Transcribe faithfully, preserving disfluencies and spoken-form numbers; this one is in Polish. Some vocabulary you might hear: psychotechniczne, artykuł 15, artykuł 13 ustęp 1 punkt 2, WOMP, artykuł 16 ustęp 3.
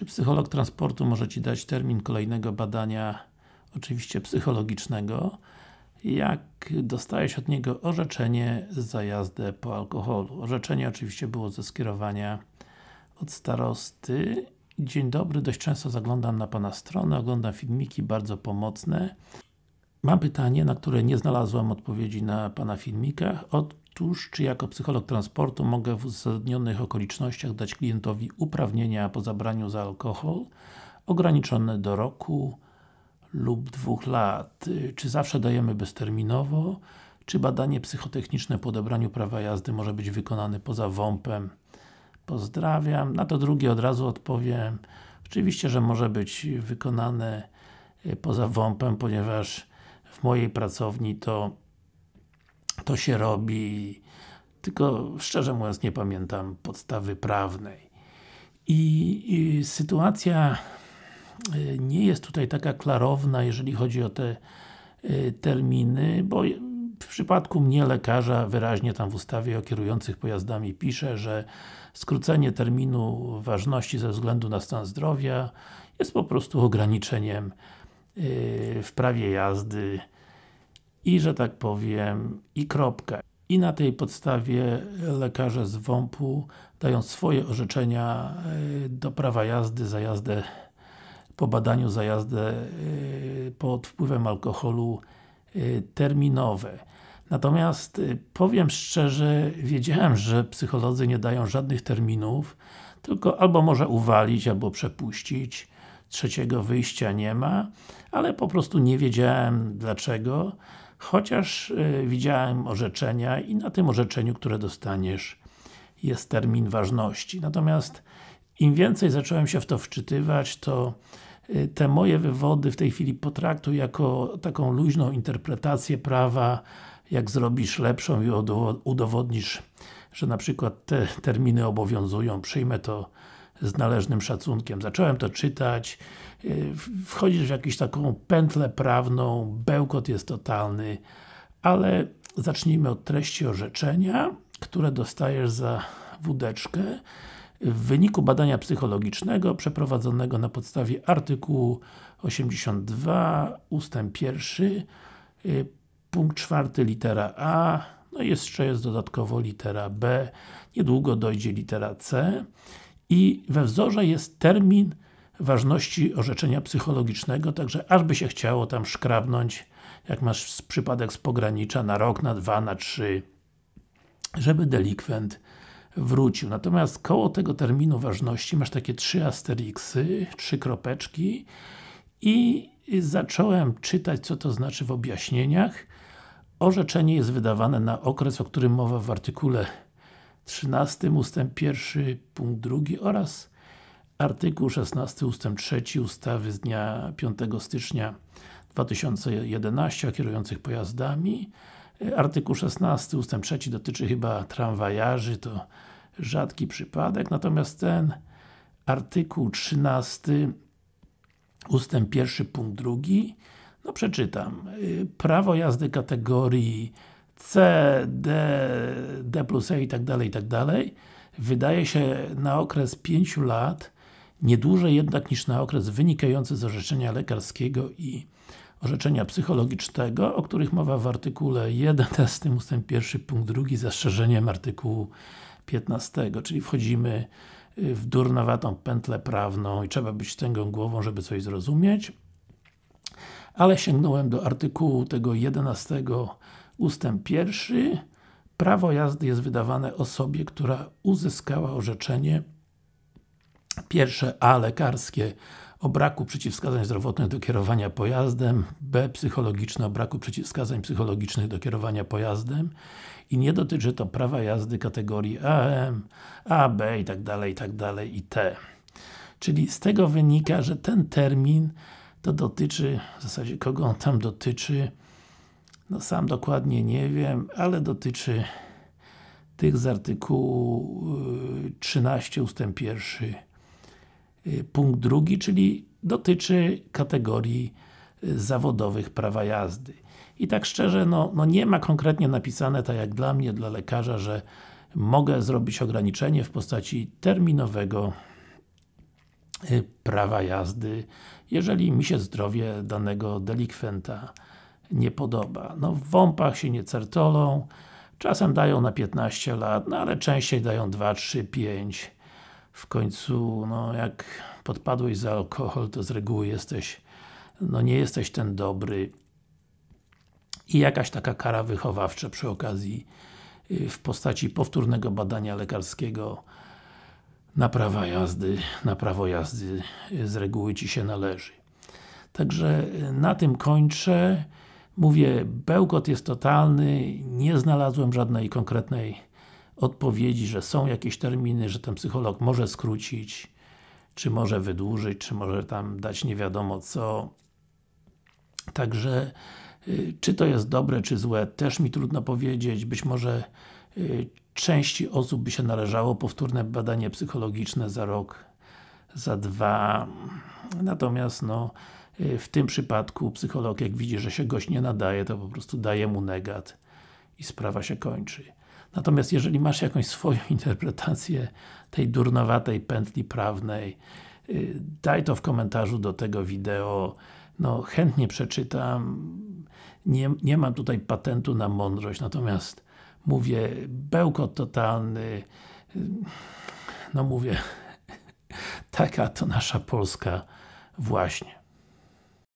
Czy psycholog transportu może Ci dać termin kolejnego badania, oczywiście psychologicznego, jak dostałeś od niego orzeczenie za jazdę po alkoholu? Orzeczenie oczywiście było ze skierowania od starosty. Dzień dobry, dość często zaglądam na Pana stronę, oglądam filmiki bardzo pomocne. Mam pytanie, na które nie znalazłam odpowiedzi na Pana filmikach. Otóż, czy jako psycholog transportu mogę w uzasadnionych okolicznościach dać klientowi uprawnienia po zabraniu za alkohol ograniczone do roku lub dwóch lat? Czy zawsze dajemy bezterminowo? Czy badanie psychotechniczne po odebraniu prawa jazdy może być wykonane poza WOMP-em? Pozdrawiam. Na to drugie od razu odpowiem. Oczywiście, że może być wykonane poza WOMP-em, ponieważ w mojej pracowni to to się robi, tylko szczerze mówiąc nie pamiętam podstawy prawnej. I, i sytuacja nie jest tutaj taka klarowna, jeżeli chodzi o te y, terminy, bo w przypadku mnie, lekarza, wyraźnie tam w ustawie o kierujących pojazdami pisze, że skrócenie terminu ważności ze względu na stan zdrowia jest po prostu ograniczeniem y, w prawie jazdy i, że tak powiem, i kropka. I na tej podstawie lekarze z WOMP-u dają swoje orzeczenia y, do prawa jazdy za jazdę po badaniu za jazdę y, pod wpływem alkoholu y, terminowe. Natomiast y, powiem szczerze, wiedziałem, że psycholodzy nie dają żadnych terminów, tylko albo może uwalić, albo przepuścić. Trzeciego wyjścia nie ma, ale po prostu nie wiedziałem dlaczego, chociaż y, widziałem orzeczenia i na tym orzeczeniu, które dostaniesz, jest termin ważności. Natomiast im więcej zacząłem się w to wczytywać, to te moje wywody w tej chwili potraktuj jako taką luźną interpretację prawa, jak zrobisz lepszą i udowodnisz, że na przykład te terminy obowiązują, przyjmę to z należnym szacunkiem. Zacząłem to czytać, wchodzisz w jakąś taką pętlę prawną, bełkot jest totalny, ale zacznijmy od treści orzeczenia, które dostajesz za wódeczkę. W wyniku badania psychologicznego przeprowadzonego na podstawie artykułu osiemdziesiątego drugiego ustęp pierwszy punkt czwarty litera A, no i jeszcze jest dodatkowo litera B, niedługo dojdzie litera C i we wzorze jest termin ważności orzeczenia psychologicznego, także aż by się chciało tam szkrabnąć, jak masz przypadek z pogranicza, na rok, na dwa, na trzy, żeby delikwent wrócił. Natomiast koło tego terminu ważności masz takie trzy asteriksy, trzy kropeczki i zacząłem czytać, co to znaczy w objaśnieniach. Orzeczenie jest wydawane na okres, o którym mowa w artykule trzynastym ustęp pierwszy punkt drugi oraz artykuł szesnasty ustęp trzeci ustawy z dnia piątego stycznia dwa tysiące jedenastego o kierujących pojazdami. Artykuł szesnasty ustęp trzeci dotyczy chyba tramwajarzy, to rzadki przypadek, natomiast ten artykuł trzynasty ustęp pierwszy punkt drugi, no przeczytam. Prawo jazdy kategorii C, D, D plus E i tak dalej, i tak dalej wydaje się na okres pięciu lat, nie dłużej jednak niż na okres wynikający z orzeczenia lekarskiego i orzeczenia psychologicznego, o których mowa w artykule jedenastym ustęp pierwszy punkt drugi z zastrzeżeniem artykułu piętnastego, czyli wchodzimy w durnowatą pętlę prawną i trzeba być tęgą głową, żeby coś zrozumieć. Ale sięgnąłem do artykułu tego jedenastego ustęp pierwszy. Prawo jazdy jest wydawane osobie, która uzyskała orzeczenie pierwsze A lekarskie o braku przeciwwskazań zdrowotnych do kierowania pojazdem, B psychologiczne o braku przeciwwskazań psychologicznych do kierowania pojazdem i nie dotyczy to prawa jazdy kategorii A M, A B itd., itd. i T. Czyli z tego wynika, że ten termin to dotyczy, w zasadzie kogo on tam dotyczy, no sam dokładnie nie wiem, ale dotyczy tych z artykułu trzynastego ustęp pierwszy punkt drugi, czyli dotyczy kategorii zawodowych prawa jazdy. I tak szczerze, no, no nie ma konkretnie napisane, tak jak dla mnie, dla lekarza, że mogę zrobić ograniczenie w postaci terminowego prawa jazdy, jeżeli mi się zdrowie danego delikwenta nie podoba. No, w WOMP-ach się nie certolą, czasem dają na piętnaście lat, no ale częściej dają dwa, trzy, pięć. W końcu, no jak podpadłeś za alkohol, to z reguły jesteś, no nie jesteś ten dobry. I jakaś taka kara wychowawcza przy okazji w postaci powtórnego badania lekarskiego na prawa jazdy, na prawo jazdy z reguły Ci się należy. Także na tym kończę. Mówię, bełkot jest totalny, nie znalazłem żadnej konkretnej odpowiedzi, że są jakieś terminy, że ten psycholog może skrócić, czy może wydłużyć, czy może tam dać nie wiadomo co. Także czy to jest dobre, czy złe, też mi trudno powiedzieć. Być może części osób by się należało powtórne badanie psychologiczne za rok, za dwa. Natomiast no, w tym przypadku psycholog, jak widzi, że się gość nie nadaje, to po prostu daje mu negat i sprawa się kończy. Natomiast jeżeli masz jakąś swoją interpretację tej durnowatej pętli prawnej, daj to w komentarzu do tego wideo. No, chętnie przeczytam. Nie, nie mam tutaj patentu na mądrość, natomiast mówię, bełkot totalny. No mówię, taka to nasza Polska właśnie.